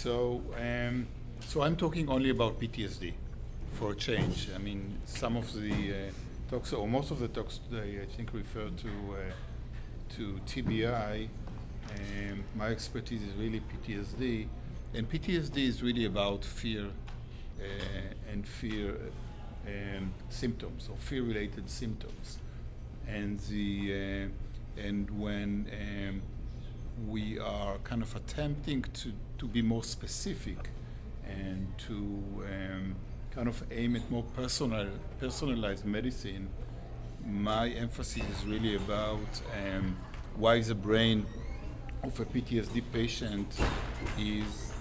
So I'm talking only about PTSD for a change. I mean, some of the talks, or most of the talks today, I think refer to TBI. My expertise is really PTSD, and PTSD is really about fear and fear symptoms, or fear-related symptoms. And the and when we are kind of attempting to be more specific and to kind of aim at more personalized medicine, my emphasis is really about why the brain of a PTSD patient is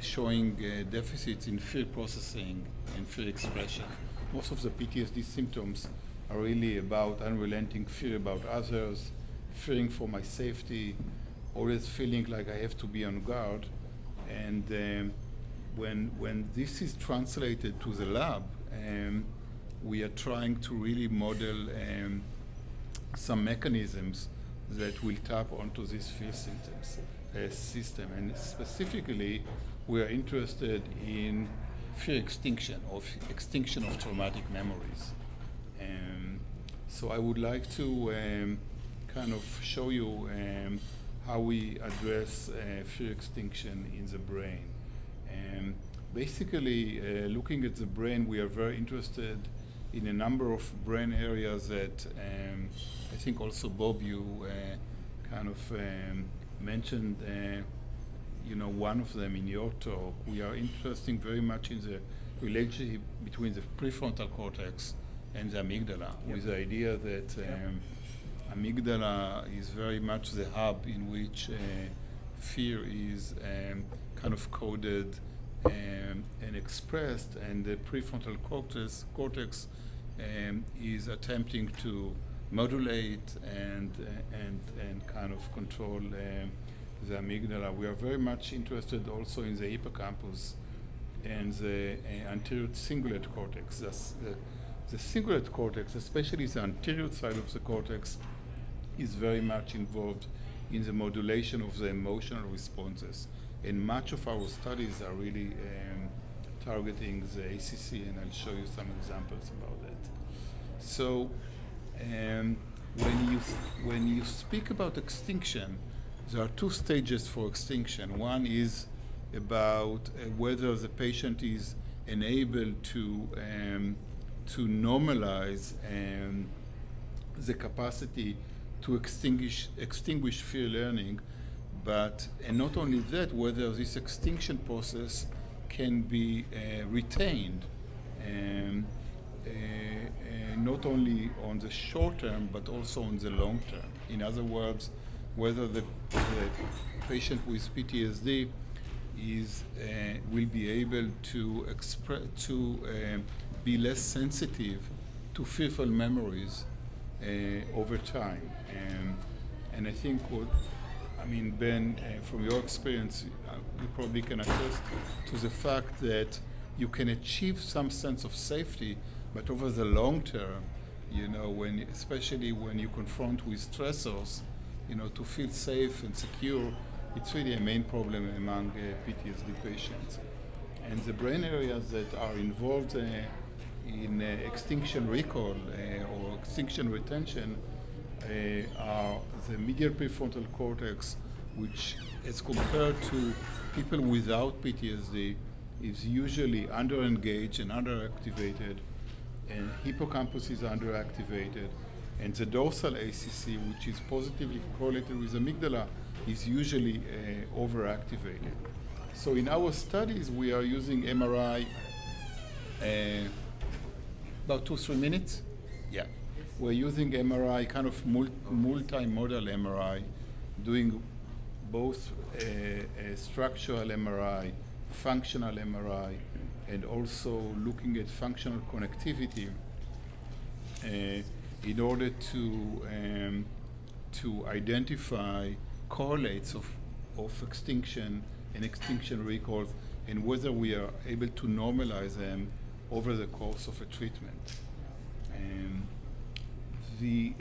showing deficits in fear processing and fear expression. Most of the PTSD symptoms are really about unrelenting fear about others, fearing for my safety, always feeling like I have to be on guard. And when this is translated to the lab, we are trying to really model some mechanisms that will tap onto these fear symptoms system. And specifically, we are interested in fear extinction, or extinction of traumatic memories. So I would like to kind of show you how we address fear extinction in the brain. Basically, looking at the brain, we are very interested in a number of brain areas that I think also, Bob, you kind of mentioned, you know, one of them in your talk. We are interested very much in the relationship between the prefrontal cortex and the amygdala, yep, with the idea that amygdala is very much the hub in which fear is kind of coded and expressed, and the prefrontal cortex is attempting to modulate and kind of control the amygdala. We are very much interested also in the hippocampus and the anterior cingulate cortex. The cingulate cortex, especially the anterior side of the cortex, is very much involved in the modulation of the emotional responses. And much of our studies are really targeting the ACC, and I'll show you some examples about that. So when you speak about extinction, there are two stages for extinction. One is about whether the patient is enabled to normalize the capacity to extinguish fear learning, and not only that, whether this extinction process can be retained, not only on the short term, but also on the long term. In other words, whether the patient with PTSD is will be able to be less sensitive to fearful memories over time. And I think what, I mean, Ben, from your experience, you probably can attest to the fact that you can achieve some sense of safety, but over the long term, you know, especially when you confront with stressors, you know, to feel safe and secure, it's really a main problem among PTSD patients. And the brain areas that are involved in extinction recall or extinction retention are the medial prefrontal cortex, which, as compared to people without PTSD, is usually under-engaged and underactivated, and hippocampus is underactivated, and the dorsal ACC, which is positively correlated with amygdala, is usually overactivated. So in our studies, we are using MRI about 2-3 minutes. Yeah. We're using MRI, kind of multimodal MRI, doing both structural MRI, functional MRI, and also looking at functional connectivity in order to identify correlates of extinction and extinction recalls, and whether we are able to normalize them over the course of a treatment. The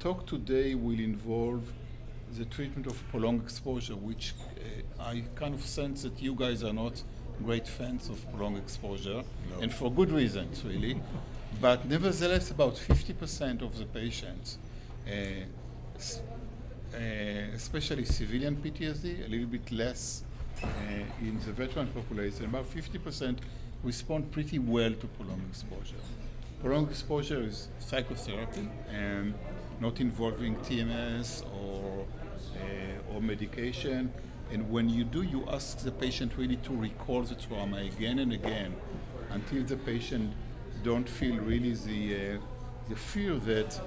talk today will involve the treatment of prolonged exposure, which I kind of sense that you guys are not great fans of prolonged exposure, no. And for good reasons, really. But nevertheless, about 50% of the patients, especially civilian PTSD, a little bit less in the veteran population, about 50% respond pretty well to prolonged exposure. Prolonged exposure is psychotherapy, and not involving TMS or medication. And when you do, you ask the patient really to recall the trauma again and again until the patient don't feel really the fear that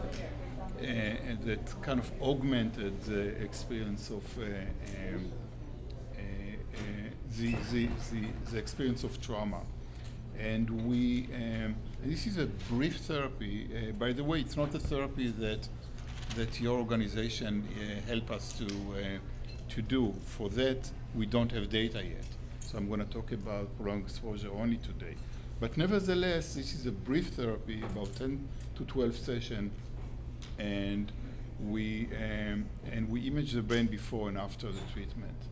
that kind of augmented the experience of the experience of trauma. And we this is a brief therapy. By the way, it's not a therapy that your organization help us to do. For that, we don't have data yet. So I'm going to talk about prolonged exposure only today. But nevertheless, this is a brief therapy, about 10 to 12 sessions, and we image the brain before and after the treatment.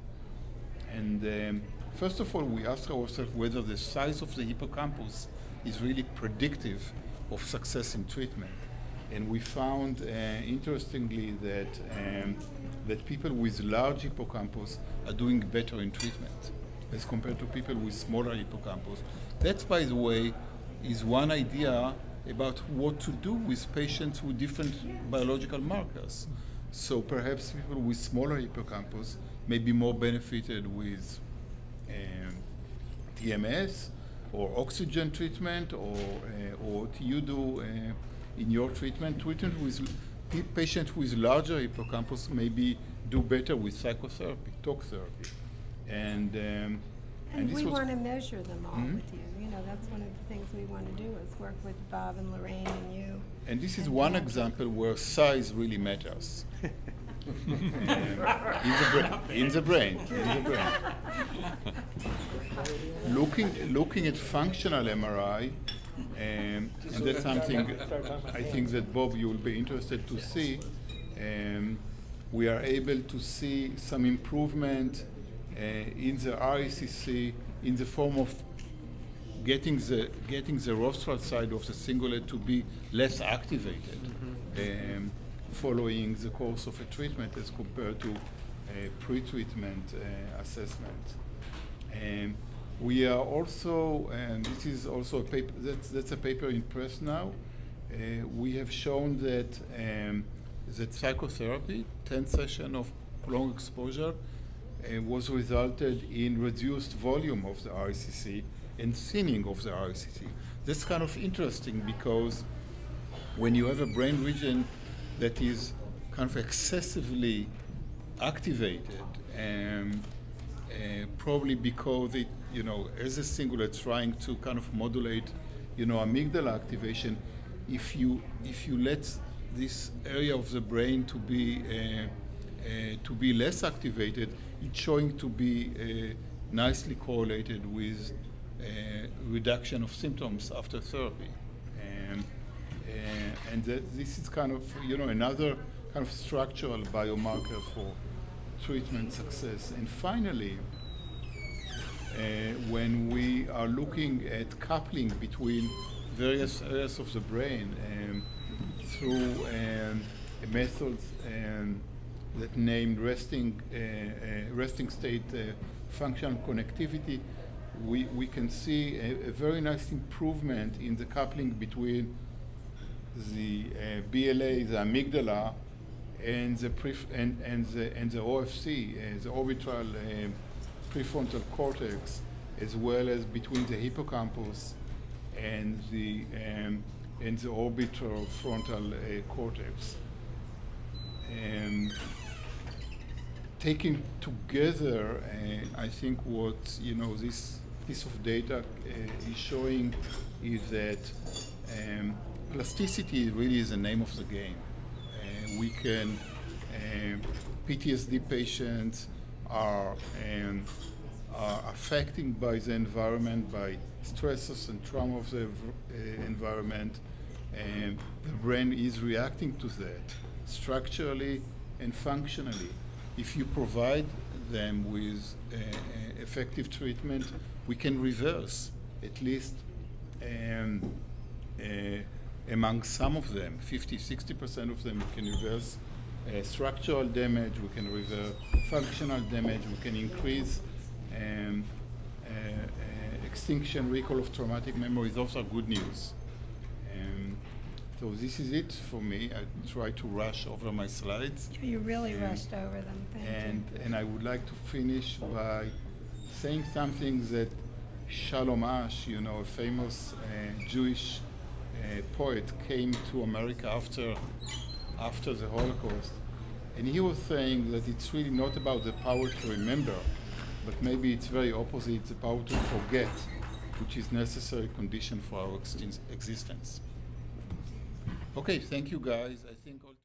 And first of all, we ask ourselves whether the size of the hippocampus is really predictive of success in treatment. And we found, interestingly, that that people with large hippocampus are doing better in treatment as compared to people with smaller hippocampus. That, by the way, is one idea about what to do with patients with different biological markers. So perhaps people with smaller hippocampus may be more benefited with TMS or oxygen treatment, or what you do in your treatment. Treatment with patients with larger hippocampus maybe do better with psychotherapy, talk therapy. And we want to measure them all with you. You know, that's one of the things we want to do is work with Bob and Lorraine and you. And this is one example where size really matters. In the brain. Looking at functional MRI, and that's something I think that, Bob, you will be interested to see. We are able to see some improvement in the rCC in the form of getting the rostral side of the cingulate to be less activated following the course of a treatment as compared to a pre-treatment assessment. We are also, and this is also a paper, that's a paper in press now, we have shown that that psychotherapy, 10 sessions of prolonged exposure, was resulted in reduced volume of the rCC and thinning of the rCC. That's kind of interesting because when you have a brain region that is kind of excessively activated, probably because it, you know, as a cingulate trying to kind of modulate, you know, amygdala activation, if you let this area of the brain to be less activated, it's showing to be nicely correlated with reduction of symptoms after therapy. And this is kind of, you know, another kind of structural biomarker for treatment success. And finally, when we are looking at coupling between various areas of the brain through methods that named resting state functional connectivity, we can see a very nice improvement in the coupling between the BLA, the amygdala, and the OFC, the orbital prefrontal cortex, as well as between the hippocampus and the orbital frontal cortex. Taking together, I think what, you know, this piece of data is showing is that plasticity really is the name of the game. We can, PTSD patients are affected by the environment, by stresses and trauma of the environment, and the brain is reacting to that structurally and functionally. If you provide them with effective treatment, we can reverse at least among some of them, 50–60% of them, we can reverse structural damage, we can reverse functional damage, we can increase extinction, recall of traumatic memories. Those are good news. So this is it for me. I try to rush over my slides. You really rushed over them. Thank you. And I would like to finish by saying something that Shalom Ash, you know, a famous Jewish poet, came to America after the Holocaust, and he was saying that it's really not about the power to remember, but maybe it's very opposite, it's the power to forget, which is necessary condition for our existence. Okay, thank you guys. I think.